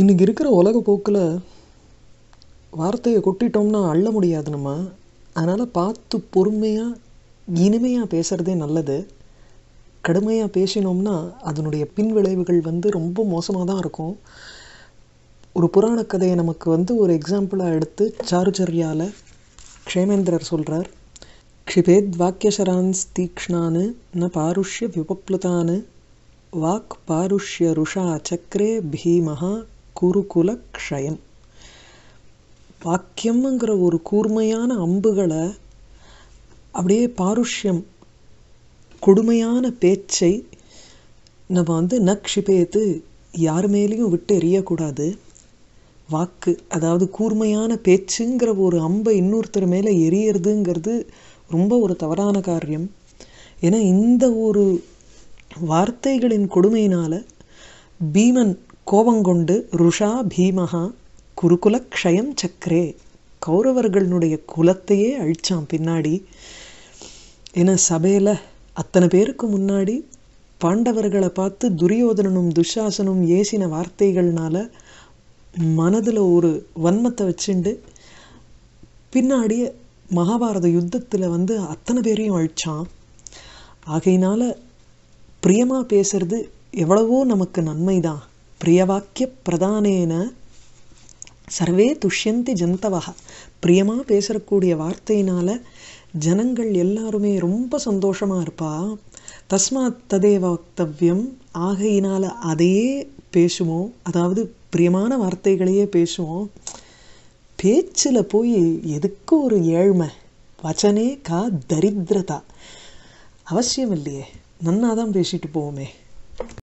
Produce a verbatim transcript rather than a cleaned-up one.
இன்றைக்கி இருக்கிற உலகப்போக்கில் வார்த்தையை கொட்டிட்டோம்னா அள்ள முடியாது நம்ம. அதனால் பார்த்து பொறுமையாக இனிமையாக பேசுகிறதே நல்லது. கடுமையாக பேசினோம்னா அதனுடைய பின்விளைவுகள் வந்து ரொம்ப மோசமாக தான் இருக்கும். ஒரு புராண கதையை நமக்கு வந்து ஒரு எக்ஸாம்பிளாக எடுத்து சாருச்சரியால் க்ஷேமேந்திரர் சொல்கிறார், க்ஷிபேத் வாக்கியசரான்ஸ் தீக்ஷ்ணான்னு ந பாருஷ்ய விபப்ளுதான்னு वाक् पारुष्य रुषा चक्रे भीमः कुरुकुल क्षयम्. வாக்கியம்ங்கிற ஒரு கூர்மையான அம்புகளை அப்படியே பாருஷ்யம் கொடுமையான பேச்சை நம்ம வந்து நக்ஷிபேத்து யார் மேலேயும் விட்டு எறியக்கூடாது. வாக்கு அதாவது கூர்மையான பேச்சுங்கிற ஒரு அம்பை இன்னொருத்தர் மேலே எரியறதுங்கிறது ரொம்ப ஒரு தவறான காரியம். ஏன்னா இந்த ஒரு வார்த்தைகளின் கொடுமையினால் பீமன் கோபங்கொண்டு ருஷா பீமஹா குருகுல க்ஷயம் சக்கரே கௌரவர்களுடைய குலத்தையே அழித்தான் பின்னாடி. ஏன்னா சபையில் அத்தனை பேருக்கு முன்னாடி பாண்டவர்களை பார்த்து துரியோதனனும் துஷாசனும் ஏசின வார்த்தைகள்னால் மனதில் ஒரு வன்மத்தை வச்சுண்டு பின்னாடி மகாபாரத யுத்தத்தில் வந்து அத்தனை பேரையும் அழித்தான். ஆகையினால் பிரியமாக பேசுறது எவ்வளவோ நமக்கு நன்மைதான். பிரியவாக்கிய பிரதானேன சர்வே துஷ்யந்தி ஜந்தவகா. பிரியமாக பேசக்கூடிய வார்த்தையினால் ஜனங்கள் எல்லாருமே ரொம்ப சந்தோஷமாக இருப்பா. தஸ்மாத் ததேவ வக்தவ்யம். ஆகையினால் அதையே பேசுவோம். அதாவது பிரியமான வார்த்தைகளையே பேசுவோம். பேச்சில் போய் எதுக்கு ஒரு ஏழ்மை? வச்சனே கா தரித்திரதா. அவசியம் இல்லையே, நன்னாதான் பேசிட்டு போவோமே.